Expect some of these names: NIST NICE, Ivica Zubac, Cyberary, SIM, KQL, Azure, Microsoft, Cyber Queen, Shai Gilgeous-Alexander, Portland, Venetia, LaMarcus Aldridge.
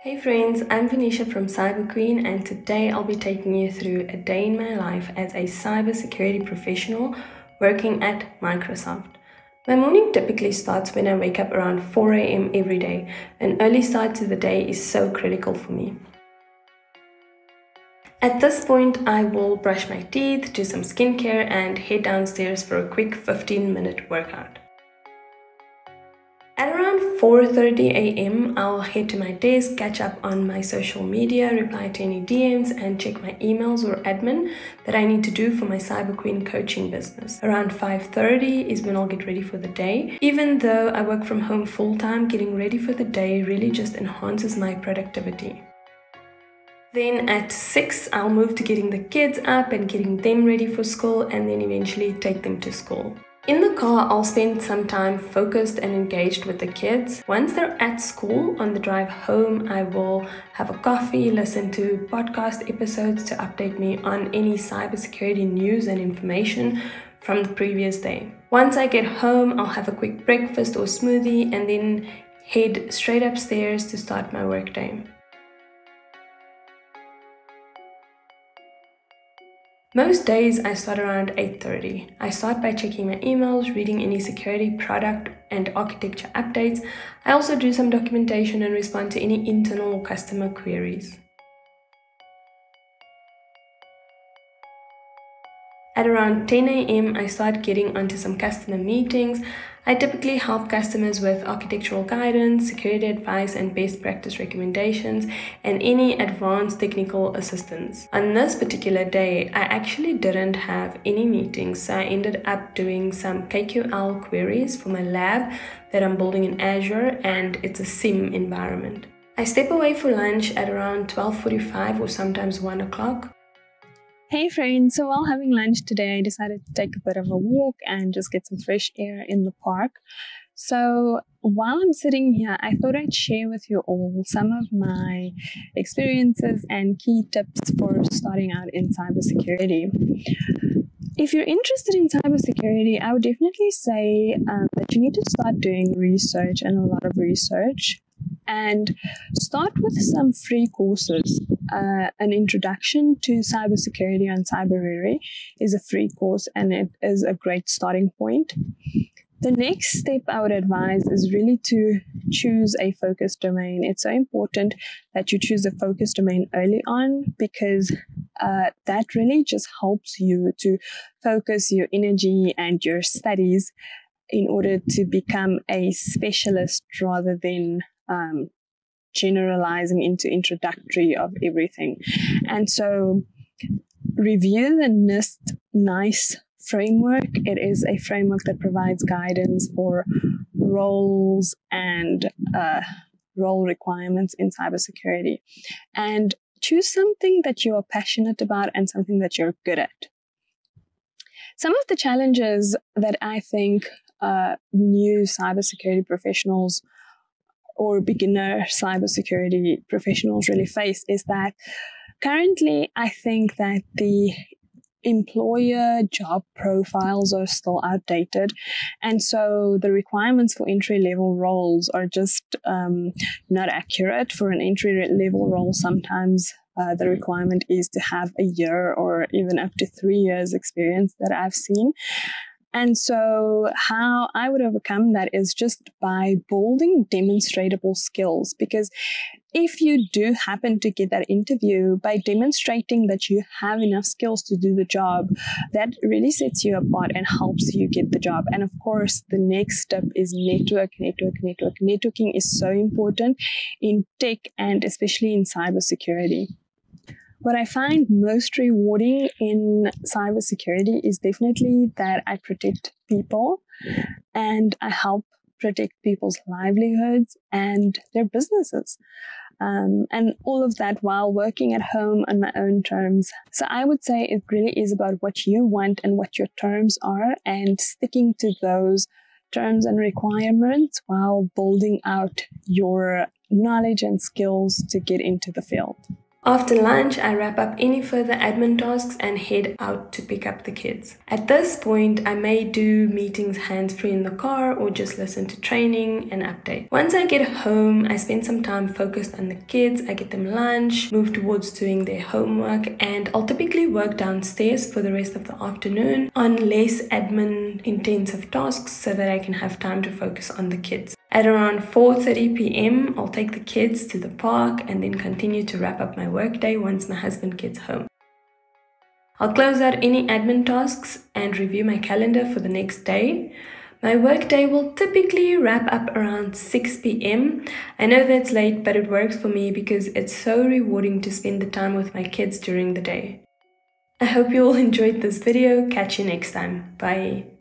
Hey friends, I'm Venetia from Cyber Queen, and today I'll be taking you through a day in my life as a cybersecurity professional working at Microsoft. My morning typically starts when I wake up around 4 a.m. every day. An early start to the day is so critical for me. At this point, I will brush my teeth, do some skincare, and head downstairs for a quick 15-minute workout. 4:30 a.m. I'll head to my desk, catch up on my social media, reply to any DMs, and check my emails or admin that I need to do for my Cyber Queen coaching business. Around 5:30 is when I'll get ready for the day. Even though I work from home full-time, getting ready for the day really just enhances my productivity. Then at 6, I'll move to getting the kids up and getting them ready for school, and then eventually take them to school. In the car, I'll spend some time focused and engaged with the kids. Once they're at school, on the drive home, I will have a coffee, listen to podcast episodes to update me on any cybersecurity news and information from the previous day. Once I get home, I'll have a quick breakfast or smoothie and then head straight upstairs to start my workday. Most days I start around 8:30. I start by checking my emails, reading any security product and architecture updates. I also do some documentation and respond to any internal or customer queries. At around 10 a.m. I start getting onto some customer meetings. I typically help customers with architectural guidance, security advice and best practice recommendations, and any advanced technical assistance. On this particular day, I actually didn't have any meetings, so I ended up doing some KQL queries for my lab that I'm building in Azure, and it's a SIM environment. I step away for lunch at around 12:45 or sometimes 1 o'clock. Hey friends, so while having lunch today, I decided to take a bit of a walk and just get some fresh air in the park. So while I'm sitting here, I thought I'd share with you all some of my experiences and key tips for starting out in cybersecurity. If you're interested in cybersecurity, I would definitely say that you need to start doing research, and a lot of research, and start with some free courses. An introduction to cybersecurity on Cyberary is a free course, and it is a great starting point. The next step I would advise is really to choose a focus domain. It's so important that you choose a focus domain early on, because that really just helps you to focus your energy and your studies in order to become a specialist rather than generalizing into introductory of everything. And so review the NIST NICE framework. It is a framework that provides guidance for roles and role requirements in cybersecurity. And choose something that you are passionate about and something that you're good at. Some of the challenges that I think new cybersecurity professionals or beginner cybersecurity professionals really face is that currently I think that the employer job profiles are still outdated, and so the requirements for entry-level roles are just not accurate. For an entry-level role, sometimes the requirement is to have a year or even up to 3 years experience that I've seen. And so how I would overcome that is just by building demonstratable skills, because if you do happen to get that interview, by demonstrating that you have enough skills to do the job, that really sets you apart and helps you get the job. And of course, the next step is network. Networking is so important in tech and especially in cybersecurity. What I find most rewarding in cybersecurity is definitely that I protect people, and I help protect people's livelihoods and their businesses. And all of that while working at home on my own terms. So I would say it really is about what you want and what your terms are, and sticking to those terms and requirements while building out your knowledge and skills to get into the field. After lunch, I wrap up any further admin tasks and head out to pick up the kids. At this point, I may do meetings hands-free in the car or just listen to training and updates. Once I get home, I spend some time focused on the kids. I get them lunch, move towards doing their homework, and I'll typically work downstairs for the rest of the afternoon on less admin-intensive tasks so that I can have time to focus on the kids. At around 4:30 p.m, I'll take the kids to the park and then continue to wrap up my workday once my husband gets home. I'll close out any admin tasks and review my calendar for the next day. My workday will typically wrap up around 6 p.m. I know that's late, but it works for me because it's so rewarding to spend the time with my kids during the day. I hope you all enjoyed this video. Catch you next time. Bye.